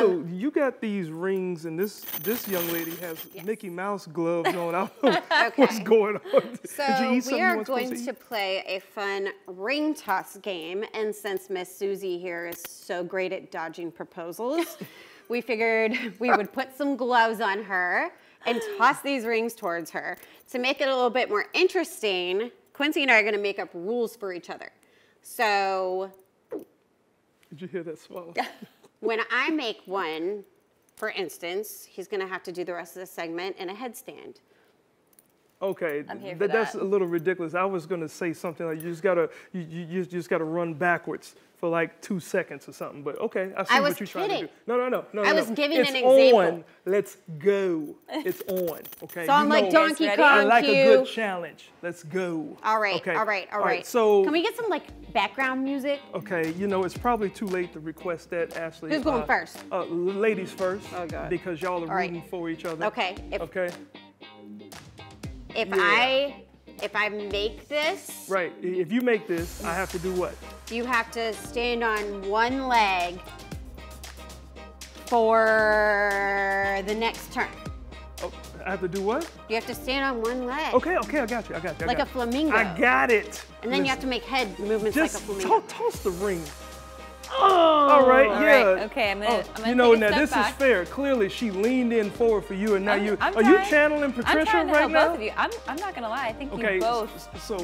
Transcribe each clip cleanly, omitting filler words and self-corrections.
So you got these rings, and this young lady has Mickey Mouse gloves on. I don't know what's going on. So we are going to play a fun ring toss game, and since Miss Susie here is so great at dodging proposals, we figured we would put some gloves on her and toss these rings towards her. To make it a little bit more interesting, Quincy and I are going to make up rules for each other. So... Did you hear that swallow? When I make one, for instance, he's going to have to do the rest of the segment in a headstand. Okay, I'm here for that. That's a little ridiculous. I was going to say something like you just gotta run backwards for like 2 seconds or something. But okay, I see what you're trying to do. No. I was giving an example. It's on. Let's go. It's on. Okay. So I'm like Donkey Kong. I like a good challenge. Let's go. All right. Okay. All right. So can we get some like background music? Okay. You know it's probably too late to request that, Ashley. Who's going first? Ladies first. Oh God. Because y'all are rooting for each other. Okay. If I make this... Right, if you make this, I have to do what? You have to stand on one leg for the next turn. Oh, I have to do what? You have to stand on one leg. Okay, I got you. Like a flamingo. I got it. And then you have to make head movements like a flamingo. Just toss the ring. Oh! All right. Okay, I'm gonna you know, now this is fair. Clearly, she leaned in forward for you, and now are you channeling Patricia right now? I'm not gonna lie. I think you both. So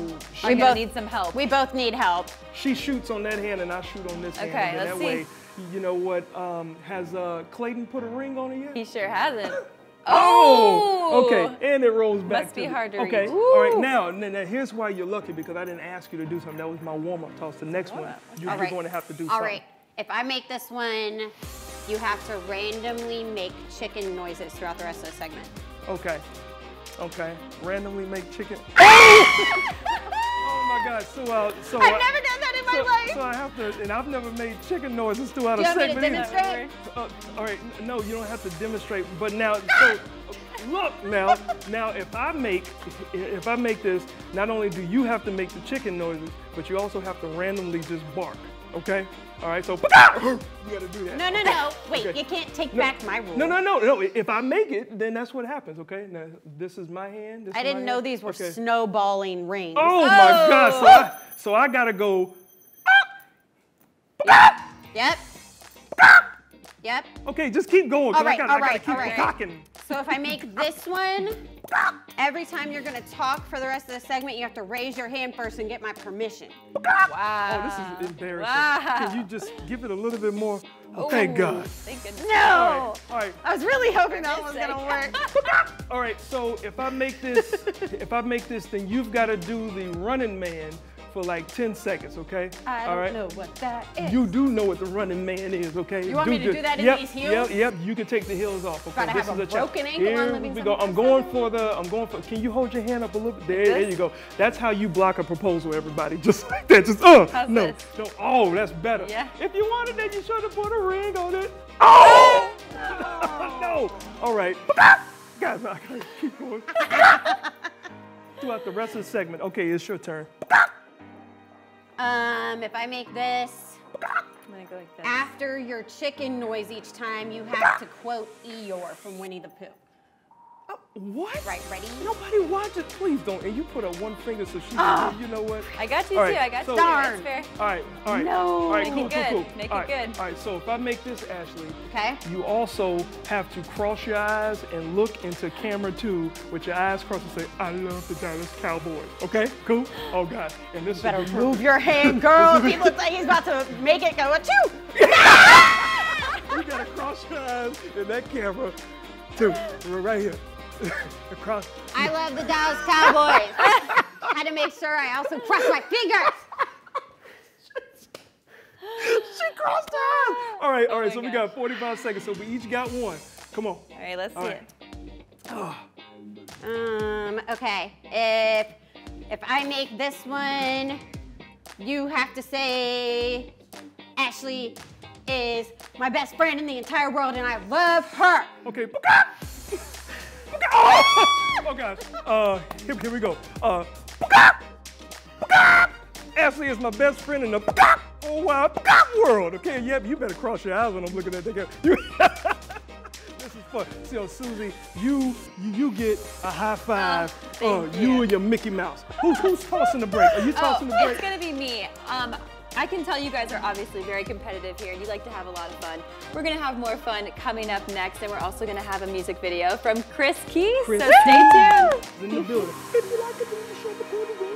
we both need some help. We both need help. She shoots on that hand, and I shoot on this hand. Okay, let's see. Way, you know what? Has Clayton put a ring on it yet? He sure hasn't. Oh! Okay, and it rolls back. Must be hard to reach. Okay, all right, now here's why you're lucky, because I didn't ask you to do something. That was my warm-up toss. The next one, you're going to have to do something. All right, if I make this one, you have to randomly make chicken noises throughout the rest of the segment. Okay, randomly make chicken. Oh my God, so I've never done that in my life. So I have to, and I've never made chicken noises throughout a segment. You have to demonstrate? All right, no, you don't have to demonstrate. But now, so look now, if I make this, not only do you have to make the chicken noises, but you also have to randomly just bark. Okay? All right, so you gotta do that. No. Wait, you can't take back my rule. No. If I make it, then that's what happens, okay? Now, this is my hand. I didn't know these were snowballing rings. Oh my God, so I gotta go. Yep. Okay, just keep going. I gotta keep talking. So if I make this one, every time you're gonna talk for the rest of the segment, you have to raise your hand first and get my permission. Wow. Oh, this is embarrassing. Wow. Can you just give it a little bit more? Oh, thank God. Thank goodness. No. All right. I was really hoping that was gonna work. All right. So if I make this, then you've got to do the running man for like 10 seconds, okay? I don't know what that is. You do know what the running man is, okay? You want me to do that in these heels? Yep, you can take the heels off, okay? This is a broken ankle. Here we go. I'm going for, can you hold your hand up a little bit? There you go. That's how you block a proposal, everybody. Just like that, no. Oh, that's better. Yeah. If you wanted that, you should have put a ring on it. Oh! No. All right. Guys, I gotta keep going. Throughout the rest of the segment. Okay, it's your turn. If I make this, I'm gonna go like this. After your chicken noise each time, you have to quote Eeyore from Winnie the Pooh. Oh, what? Right, ready? Nobody watch it, please don't. And you put up one finger so she can, you know what? I got you too, I got you. Darn. Fair. All right. No. All right, cool. Make it good. All right, so if I make this, Ashley, you also have to cross your eyes and look into camera 2 with your eyes crossed and say, I love the Dallas Cowboys. Okay, cool? Oh God. And this better move your hand, girl. People think he's about to make it go, achoo! You gotta cross your eyes in that camera 2. We're right here. Across. I love the Dallas Cowboys. I had to make sure I also crossed my fingers. She crossed her eyes. All right. So we got 45 seconds. So we each got one. Come on. All right, let's see it. Okay. If I make this one, you have to say, Ashley is my best friend in the entire world, and I love her. Okay. Oh gosh. Here we go. Ashley is my best friend in the Oh, wow, God world, okay? Yep, you better cross your eyes when I'm looking at that. This is fun. So, Susie, you get a high five. You and your Mickey Mouse. Who's tossing the break? Are you tossing the break? It's gonna be me. I can tell you guys are obviously very competitive here and you like to have a lot of fun. We're gonna have more fun coming up next, and we're also gonna have a music video from Chris Keys, so stay tuned. In the building. If you like it, then you should be